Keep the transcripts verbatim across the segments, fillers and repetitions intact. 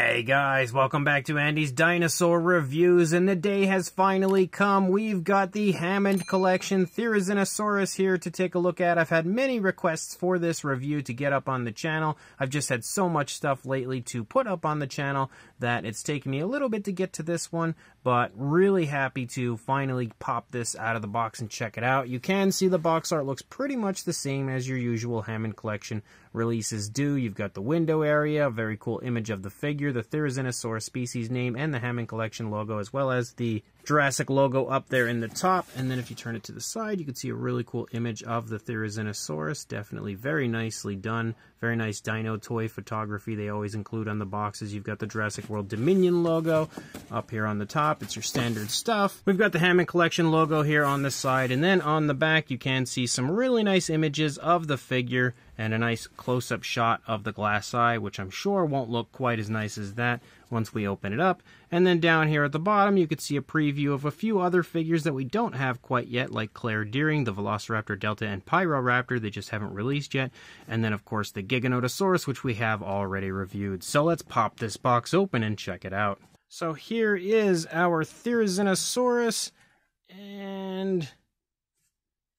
Hey guys, welcome back to Andy's Dinosaur Reviews, and the day has finally come. We've got the Hammond Collection Therizinosaurus here to take a look at. I've had many requests for this review to get up on the channel. I've just had so much stuff lately to put up on the channel that it's taken me a little bit to get to this one, but really happy to finally pop this out of the box and check it out. You can see the box art looks pretty much the same as your usual Hammond Collection releases do. You've got the window area, a very cool image of the figure, the Therizinosaurus species name, and the Hammond Collection logo, as well as the Jurassic logo up there in the top. And then if you turn it to the side, you can see a really cool image of the Therizinosaurus. Definitely very nicely done. Very nice dino toy photography they always include on the boxes. You've got the Jurassic World Dominion logo up here on the top. It's your standard stuff. We've got the Hammond Collection logo here on the side, and then on the back you can see some really nice images of the figure and a nice close-up shot of the glass eye, which I'm sure won't look quite as nice as that once we open it up. And then down here at the bottom, you can see a preview of a few other figures that we don't have quite yet, like Claire Deering, the Velociraptor Delta, and Pyroraptor. They just haven't released yet. And then, of course, the Giganotosaurus, which we have already reviewed. So let's pop this box open and check it out. So here is our Therizinosaurus, and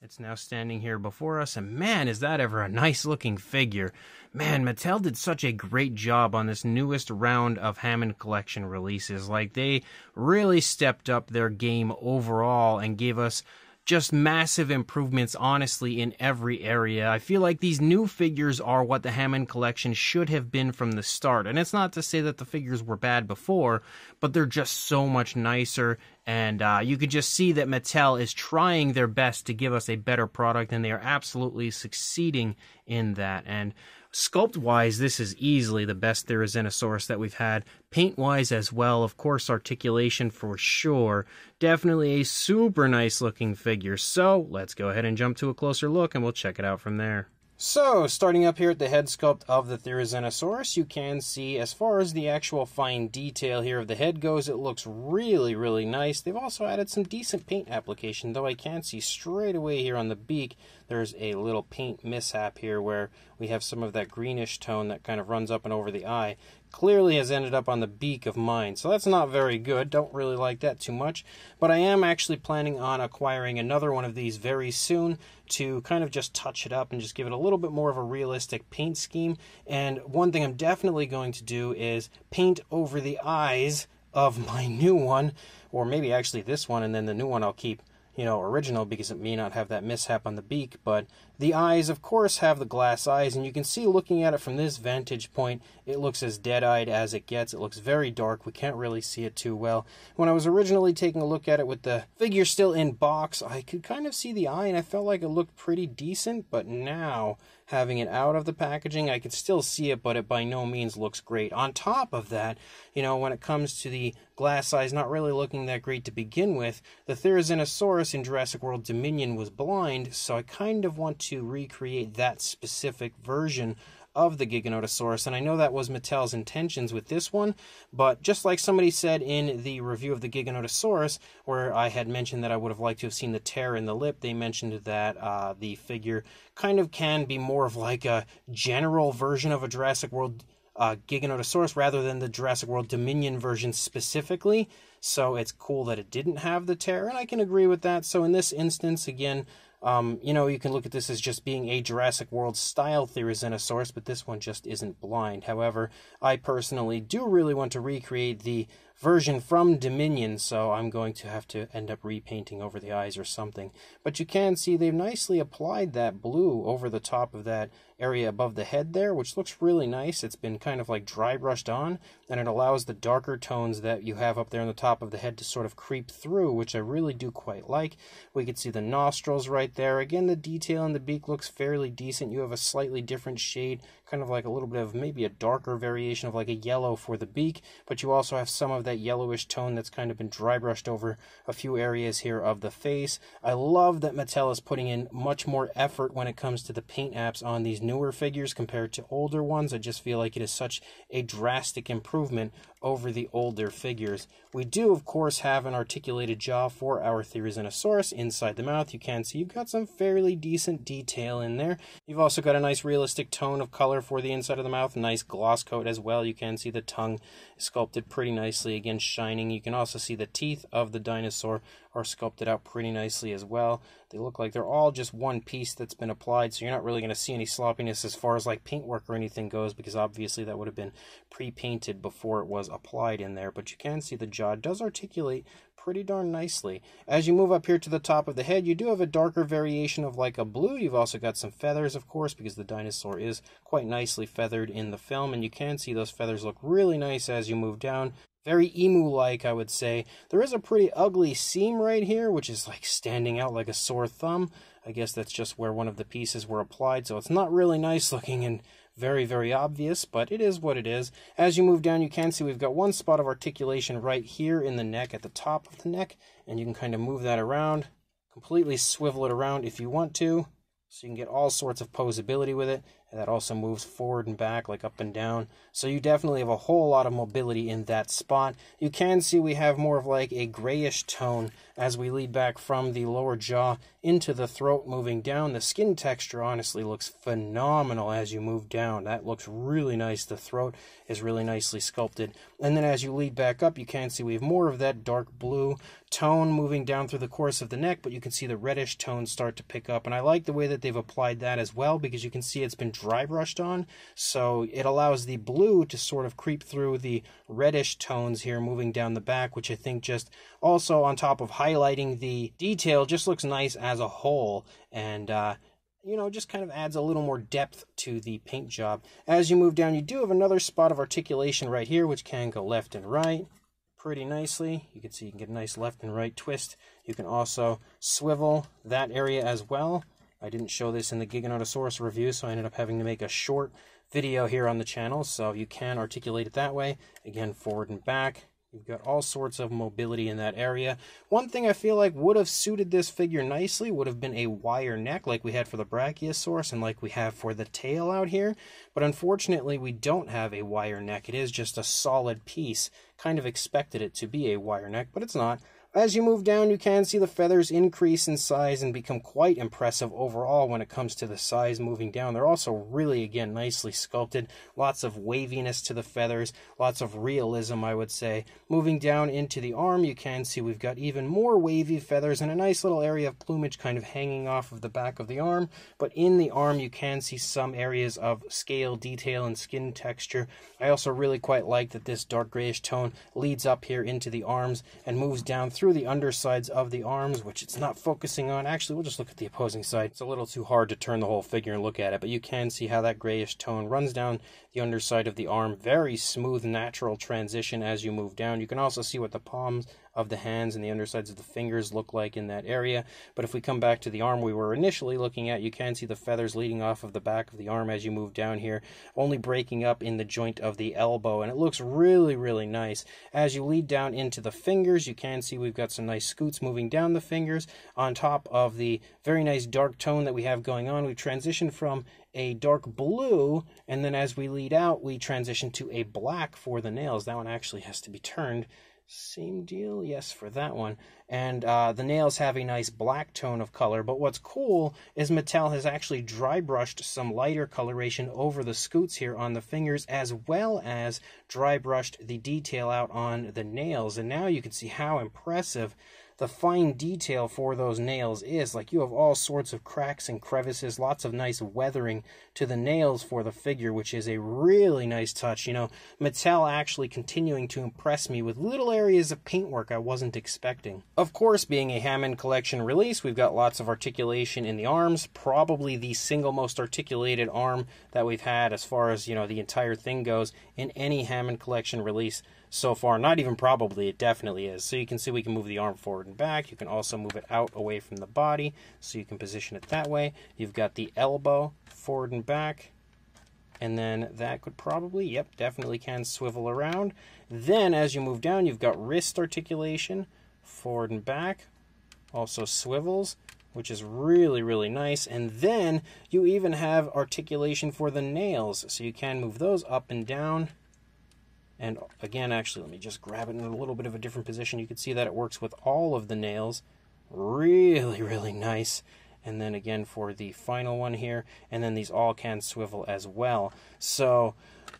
it's now standing here before us, and man, is that ever a nice-looking figure. Man, Mattel did such a great job on this newest round of Hammond Collection releases. Like, they really stepped up their game overall and gave us just massive improvements, honestly, in every area. I feel like these new figures are what the Hammond Collection should have been from the start. And it's not to say that the figures were bad before, but they're just so much nicer. And uh, you could just see that Mattel is trying their best to give us a better product, and they are absolutely succeeding in that. And sculpt-wise, this is easily the best Therizinosaurus that we've had. Paint-wise as well, of course, articulation for sure. Definitely a super nice-looking figure. So let's go ahead and jump to a closer look, and we'll check it out from there. So, starting up here at the head sculpt of the Therizinosaurus, you can see as far as the actual fine detail here of the head goes, it looks really, really nice. They've also added some decent paint application, though I can see straight away here on the beak, there's a little paint mishap here where we have some of that greenish tone that kind of runs up and over the eye. Clearly has ended up on the beak of mine, so that's not very good. Don't really like that too much, but I am actually planning on acquiring another one of these very soon to kind of just touch it up and just give it a little bit more of a realistic paint scheme. And one thing I'm definitely going to do is paint over the eyes of my new one, or maybe actually this one, and then the new one I'll keep, you know, original, because it may not have that mishap on the beak. But the eyes, of course, have the glass eyes, and you can see looking at it from this vantage point, it looks as dead-eyed as it gets. It looks very dark. We can't really see it too well. When I was originally taking a look at it with the figure still in box, I could kind of see the eye, and I felt like it looked pretty decent, but now, having it out of the packaging, I can still see it, but it by no means looks great. On top of that, you know, when it comes to the glass eyes not really looking that great to begin with, the Therizinosaurus in Jurassic World Dominion was blind, so I kind of want to recreate that specific version of the Giganotosaurus, and I know that was Mattel's intentions with this one, but just like somebody said in the review of the Giganotosaurus, where I had mentioned that I would have liked to have seen the tear in the lip, they mentioned that uh, the figure kind of can be more of like a general version of a Jurassic World uh, Giganotosaurus rather than the Jurassic World Dominion version specifically, so it's cool that it didn't have the tear, and I can agree with that. So in this instance, again, Um, you know, you can look at this as just being a Jurassic World-style Therizinosaurus, but this one just isn't blind. However, I personally do really want to recreate the version from Dominion, so I'm going to have to end up repainting over the eyes or something. But you can see they've nicely applied that blue over the top of that area above the head there, which looks really nice. It's been kind of like dry brushed on, and it allows the darker tones that you have up there on the top of the head to sort of creep through, which I really do quite like. We can see the nostrils right there. Again, the detail in the beak looks fairly decent. You have a slightly different shade, kind of like a little bit of maybe a darker variation of like a yellow for the beak, but you also have some of that yellowish tone that's kind of been dry brushed over a few areas here of the face. I love that Mattel is putting in much more effort when it comes to the paint apps on these newer figures compared to older ones. I just feel like it is such a drastic improvement over the older figures. We do, of course, have an articulated jaw for our Therizinosaurus. Inside the mouth, you can see you've got some fairly decent detail in there. You've also got a nice realistic tone of color for the inside of the mouth, nice gloss coat as well. You can see the tongue sculpted pretty nicely, again shining. You can also see the teeth of the dinosaur are sculpted out pretty nicely as well. They look like they're all just one piece that's been applied, so you're not really going to see any sloppiness as far as like paintwork or anything goes, because obviously that would have been pre-painted before it was applied in there. But you can see the jaw does articulate pretty darn nicely. As you move up here to the top of the head, you do have a darker variation of like a blue. You've also got some feathers, of course, because the dinosaur is quite nicely feathered in the film, and you can see those feathers look really nice as you move down. Very emu-like, I would say. There is a pretty ugly seam right here, which is like standing out like a sore thumb. I guess that's just where one of the pieces were applied, so it's not really nice looking and very, very obvious, but it is what it is. As you move down, you can see we've got one spot of articulation right here in the neck, at the top of the neck, and you can kind of move that around, completely swivel it around if you want to, so you can get all sorts of posability with it. And that also moves forward and back, like up and down. So you definitely have a whole lot of mobility in that spot. You can see we have more of like a grayish tone as we lead back from the lower jaw into the throat, moving down. The skin texture honestly looks phenomenal as you move down. That looks really nice. The throat is really nicely sculpted. And then as you lead back up, you can see we have more of that dark blue tone moving down through the course of the neck, but you can see the reddish tone start to pick up. And I like the way that they've applied that as well, because you can see it's been dry brushed on, so it allows the blue to sort of creep through the reddish tones here moving down the back, which I think just also on top of highlighting the detail just looks nice as a whole, and uh you know, just kind of adds a little more depth to the paint job. As you move down, you do have another spot of articulation right here, which can go left and right pretty nicely. You can see you can get a nice left and right twist. You can also swivel that area as well. I didn't show this in the Giganotosaurus review, so I ended up having to make a short video here on the channel, so you can articulate it that way. Again, forward and back. You've got all sorts of mobility in that area. One thing I feel like would have suited this figure nicely would have been a wire neck like we had for the Brachiosaurus and like we have for the tail out here. But unfortunately, we don't have a wire neck. It is just a solid piece. Kind of expected it to be a wire neck, but it's not. As you move down, you can see the feathers increase in size and become quite impressive overall when it comes to the size moving down. They're also really, again, nicely sculpted. Lots of waviness to the feathers, lots of realism, I would say. Moving down into the arm, you can see we've got even more wavy feathers and a nice little area of plumage kind of hanging off of the back of the arm. But in the arm, you can see some areas of scale detail and skin texture. I also really quite like that this dark grayish tone leads up here into the arms and moves down through the undersides of the arms, which it's not focusing on. Actually, we'll just look at the opposing side. It's a little too hard to turn the whole figure and look at it, but you can see how that grayish tone runs down the underside of the arm. Very smooth, natural transition as you move down. You can also see what the palms of the hands and the undersides of the fingers look like in that area. But if we come back to the arm we were initially looking at, you can see the feathers leading off of the back of the arm as you move down here, only breaking up in the joint of the elbow, and it looks really, really nice. As you lead down into the fingers, you can see we've got some nice scoots moving down the fingers on top of the very nice dark tone that we have going on. We transitioned from a dark blue, and then as we lead out, we transition to a black for the nails. That one actually has to be turned. Same deal, yes, for that one. And uh, the nails have a nice black tone of color, but what's cool is Mattel has actually dry brushed some lighter coloration over the scoots here on the fingers, as well as dry brushed the detail out on the nails. And now you can see how impressive the fine detail for those nails is. Like, you have all sorts of cracks and crevices, lots of nice weathering to the nails for the figure, which is a really nice touch. You know, Mattel actually continuing to impress me with little areas of paintwork I wasn't expecting. Of course, being a Hammond Collection release, we've got lots of articulation in the arms, probably the single most articulated arm that we've had as far as, you know, the entire thing goes in any Hammond Collection release so far. Not even probably, it definitely is. So you can see we can move the arm forward and back. You can also move it out away from the body, so you can position it that way. You've got the elbow forward and back, And then that could probably, yep, definitely can swivel around. Then as you move down, you've got wrist articulation, forward and back, also swivels, which is really, really nice. And then you even have articulation for the nails, so you can move those up and down. And again, actually, let me just grab it in a little bit of a different position. You can see that it works with all of the nails. Really, really nice. And then again for the final one here, and then these all can swivel as well. So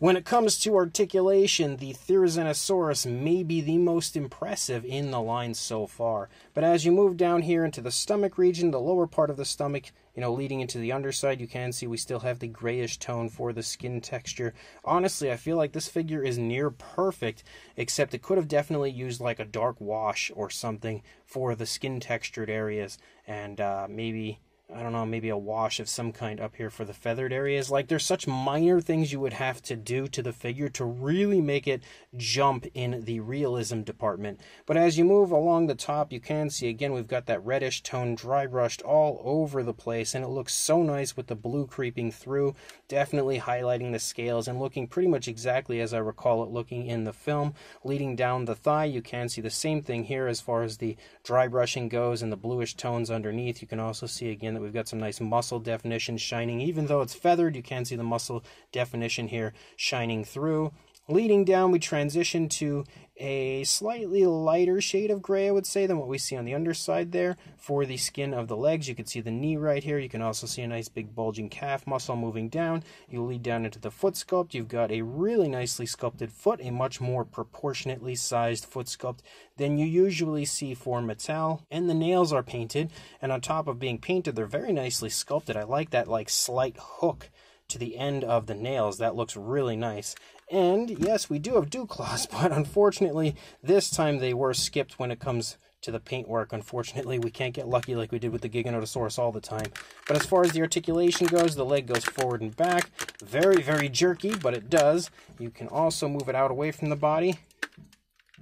when it comes to articulation, the Therizinosaurus may be the most impressive in the line so far. But as you move down here into the stomach region, the lower part of the stomach, you know, leading into the underside, you can see we still have the grayish tone for the skin texture. Honestly, I feel like this figure is near perfect, except it could have definitely used like a dark wash or something for the skin textured areas, and uh, maybe... I don't know, maybe a wash of some kind up here for the feathered areas. Like, there's such minor things you would have to do to the figure to really make it jump in the realism department. But as you move along the top, you can see, again, we've got that reddish tone dry brushed all over the place, and it looks so nice with the blue creeping through, definitely highlighting the scales and looking pretty much exactly as I recall it looking in the film. Leading down the thigh, you can see the same thing here as far as the dry brushing goes and the bluish tones underneath. You can also see, again, that we've got some nice muscle definition shining. Even though it's feathered, you can see the muscle definition here shining through. Leading down, we transition to a slightly lighter shade of gray, I would say, than what we see on the underside there. For the skin of the legs, you can see the knee right here. You can also see a nice big bulging calf muscle moving down. You lead down into the foot sculpt. You've got a really nicely sculpted foot, a much more proportionately sized foot sculpt than you usually see for Mattel. And the nails are painted, and on top of being painted, they're very nicely sculpted. I like that like slight hook to the end of the nails. That looks really nice. And yes, we do have dew claws, but unfortunately this time they were skipped when it comes to the paintwork. Unfortunately, we can't get lucky like we did with the Giganotosaurus all the time. But as far as the articulation goes, the leg goes forward and back. Very, very jerky, but it does. You can also move it out away from the body.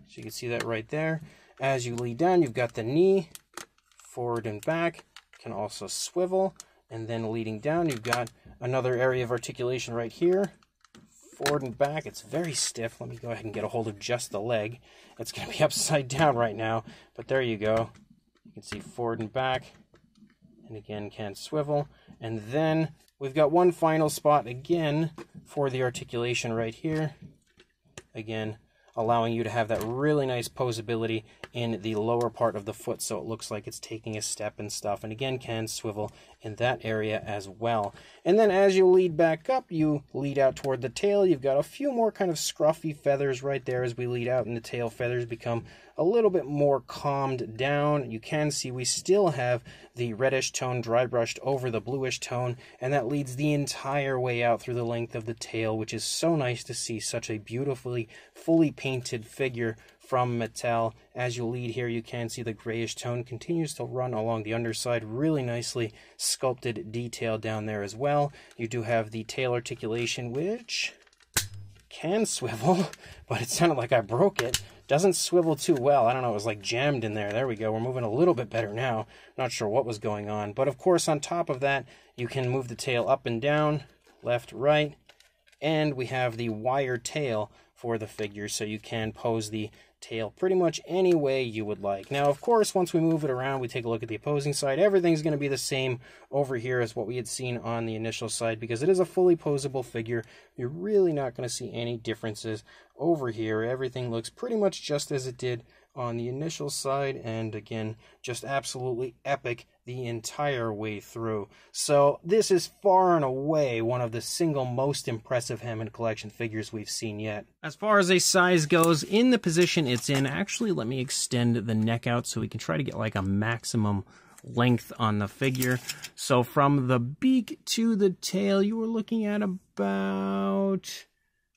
So you can see that right there. As you lead down, you've got the knee, forward and back. You can also swivel. And then leading down, you've got another area of articulation right here. Forward and back. It's very stiff. Let me go ahead and get a hold of just the leg. It's going to be upside down right now, but there you go. You can see forward and back, and again can swivel. And then we've got one final spot again for the articulation right here, again allowing you to have that really nice posability in the lower part of the foot, so it looks like it's taking a step and stuff, and again can swivel in that area as well. And then as you lead back up, you lead out toward the tail. You've got a few more kind of scruffy feathers right there as we lead out, and the tail feathers become a little bit more calmed down. You can see we still have the reddish tone dry brushed over the bluish tone, and that leads the entire way out through the length of the tail, which is so nice to see. Such a beautifully fully painted figure from Mattel. As you lead here, you can see the grayish tone continues to run along the underside. Really nicely sculpted detail down there as well. You do have the tail articulation, which can swivel, but it sounded like I broke it. Doesn't swivel too well. I don't know, it was like jammed in there. There we go. We're moving a little bit better now. Not sure what was going on. But of course, on top of that, you can move the tail up and down, left, right, and we have the wire tail for the figure, so you can pose the tail pretty much any way you would like. Now, of course, once we move it around, we take a look at the opposing side. Everything's going to be the same over here as what we had seen on the initial side, because it is a fully posable figure. You're really not going to see any differences over here. Everything looks pretty much just as it did on the initial side, and again, just absolutely epic the entire way through. So this is far and away one of the single most impressive Hammond Collection figures we've seen yet. As far as a size goes, in the position it's in, actually let me extend the neck out so we can try to get like a maximum length on the figure. So from the beak to the tail, you were looking at about,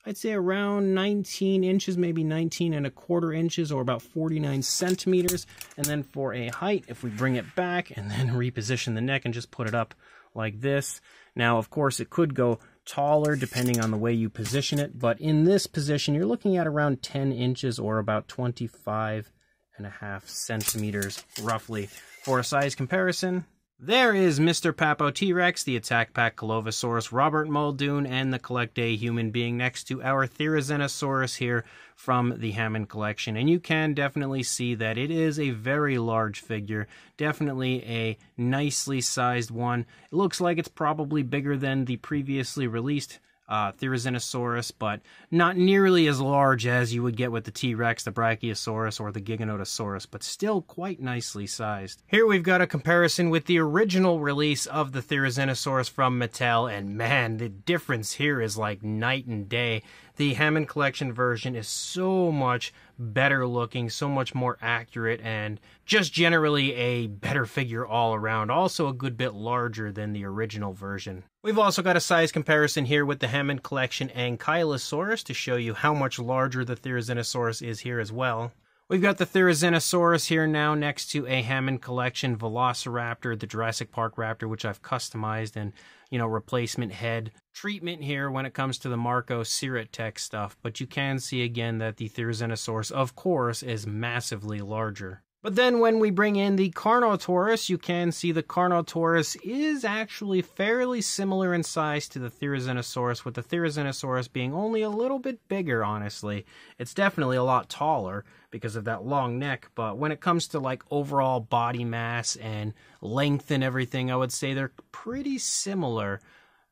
I'd say around nineteen inches, maybe nineteen and a quarter inches, or about forty-nine centimeters. And then for a height, if we bring it back and then reposition the neck and just put it up like this. Now, of course, it could go taller depending on the way you position it, but in this position, you're looking at around ten inches, or about twenty-five and a half centimeters, roughly. For a size comparison, There is Mister Papo T-Rex, the Attack Pack Colovosaurus, Robert Muldoon, and the Collect Day human being next to our Therizinosaurus here from the Hammond Collection. And you can definitely see that it is a very large figure, definitely a nicely sized one. It looks like it's probably bigger than the previously released Uh, Therizinosaurus, but not nearly as large as you would get with the T-Rex, the Brachiosaurus, or the Giganotosaurus, but still quite nicely sized. Here we've got a comparison with the original release of the Therizinosaurus from Mattel, and man, the difference here is like night and day. The Hammond Collection version is so much better looking, so much more accurate, and just generally a better figure all around. Also a good bit larger than the original version. We've also got a size comparison here with the Hammond Collection Ankylosaurus to show you how much larger the Therizinosaurus is here as well. We've got the Therizinosaurus here now next to a Hammond Collection Velociraptor, the Jurassic Park Raptor, which I've customized, and, you know, replacement head treatment here when it comes to the Marco Ceratech stuff. But you can see again that the Therizinosaurus, of course, is massively larger. But then when we bring in the Carnotaurus, you can see the Carnotaurus is actually fairly similar in size to the Therizinosaurus, with the Therizinosaurus being only a little bit bigger, honestly. It's definitely a lot taller because of that long neck, but when it comes to like overall body mass and length and everything, I would say they're pretty similar.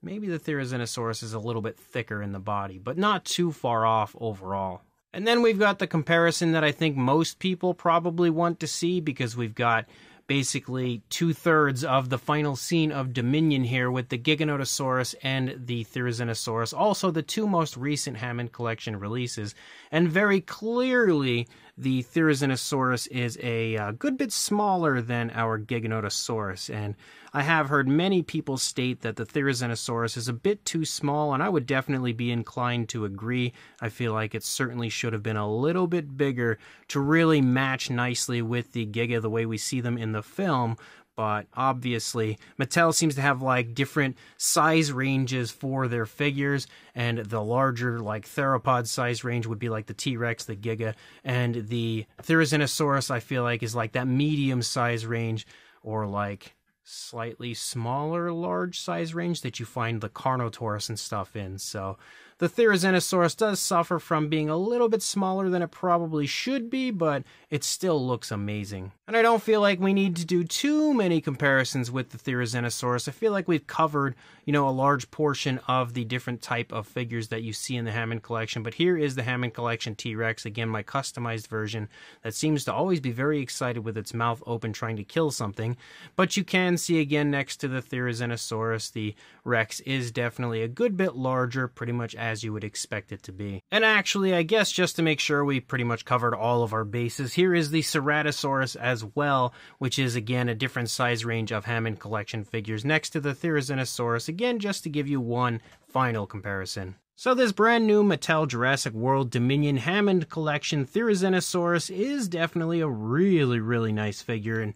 Maybe the Therizinosaurus is a little bit thicker in the body, but not too far off overall. And then we've got the comparison that I think most people probably want to see, because we've got basically two-thirds of the final scene of Dominion here with the Giganotosaurus and the Therizinosaurus, also the two most recent Hammond Collection releases. And very clearly, the Therizinosaurus is a uh, good bit smaller than our Giganotosaurus. And I have heard many people state that the Therizinosaurus is a bit too small, and I would definitely be inclined to agree. I feel like it certainly should have been a little bit bigger to really match nicely with the Giga the way we see them in the film, but obviously Mattel seems to have like different size ranges for their figures, and the larger like theropod size range would be like the T-Rex, the Giga, and the Therizinosaurus I feel like is like that medium size range, or like slightly smaller large size range that you find the Carnotaurus and stuff in. So the Therizinosaurus does suffer from being a little bit smaller than it probably should be, but it still looks amazing. And I don't feel like we need to do too many comparisons with the Therizinosaurus. I feel like we've covered, you know, a large portion of the different type of figures that you see in the Hammond Collection. But here is the Hammond Collection T-Rex, again, my customized version that seems to always be very excited with its mouth open trying to kill something. But you can see again next to the Therizinosaurus, the Rex is definitely a good bit larger, pretty much as as you would expect it to be. And actually, I guess just to make sure we pretty much covered all of our bases, here is the Ceratosaurus as well, which is again a different size range of Hammond Collection figures next to the Therizinosaurus, again just to give you one final comparison. So this brand new Mattel Jurassic World Dominion Hammond Collection Therizinosaurus is definitely a really, really nice figure, and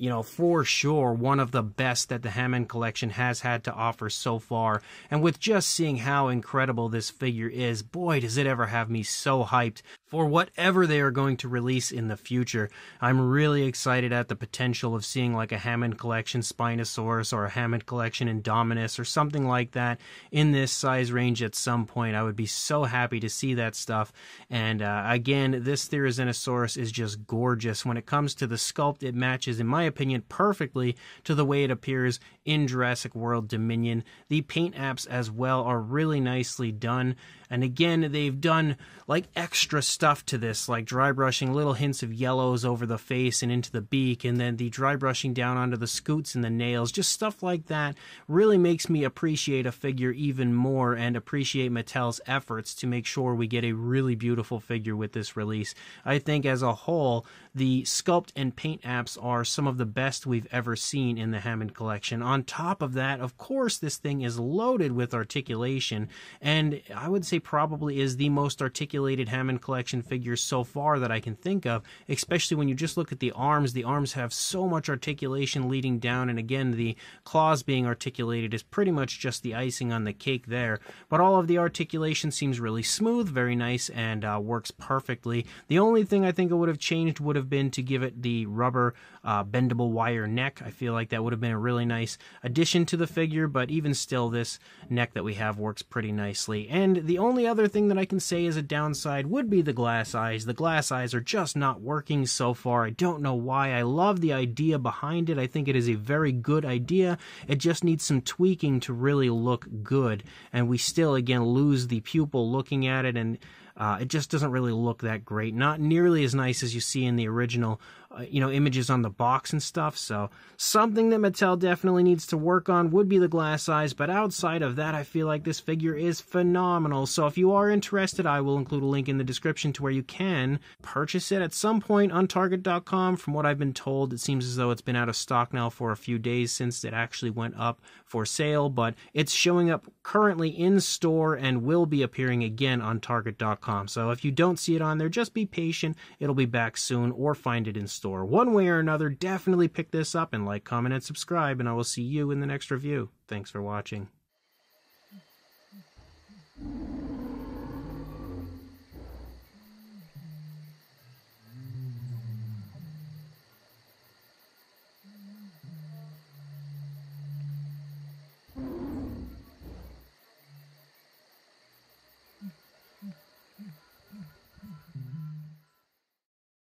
you know, for sure, one of the best that the Hammond Collection has had to offer so far. And with just seeing how incredible this figure is, boy, does it ever have me so hyped for whatever they are going to release in the future. I'm really excited at the potential of seeing like a Hammond Collection Spinosaurus or a Hammond Collection Indominus or something like that in this size range at some point. I would be so happy to see that stuff. And uh, again, this Therizinosaurus is just gorgeous. When it comes to the sculpt, it matches, in my opinion, perfectly to the way it appears in Jurassic World Dominion. The paint apps as well are really nicely done. And again, they've done like extra stuff to this, like dry brushing little hints of yellows over the face and into the beak, and then the dry brushing down onto the scutes and the nails. Just stuff like that really makes me appreciate a figure even more and appreciate Mattel's efforts to make sure we get a really beautiful figure with this release. I think as a whole, the sculpt and paint apps are some of the best we've ever seen in the Hammond Collection. On on top of that, of course, this thing is loaded with articulation, and I would say probably is the most articulated Hammond Collection figure so far that I can think of, especially when you just look at the arms. The arms have so much articulation leading down, and again, the claws being articulated is pretty much just the icing on the cake there. But all of the articulation seems really smooth, very nice, and uh, works perfectly. The only thing I think it would have changed would have been to give it the rubber uh, bendable wire neck. I feel like that would have been a really nice addition to the figure, but even still, this neck that we have works pretty nicely. And the only other thing that I can say is a downside would be the glass eyes. The glass eyes are just not working so far. I don't know why. I love the idea behind it. I think it is a very good idea. It just needs some tweaking to really look good, and we still, again, lose the pupil looking at it, and Uh, it just doesn't really look that great. Not nearly as nice as you see in the original, uh, you know, images on the box and stuff. So something that Mattel definitely needs to work on would be the glass eyes. But outside of that, I feel like this figure is phenomenal. So if you are interested, I will include a link in the description to where you can purchase it at some point on Target dot com. From what I've been told, it seems as though it's been out of stock now for a few days since it actually went up for sale. But it's showing up currently in store and will be appearing again on Target dot com. So if you don't see it on there, just be patient. It'll be back soon, or find it in store. One way or another, definitely pick this up and like, comment, and subscribe, and I will see you in the next review. Thanks for watching.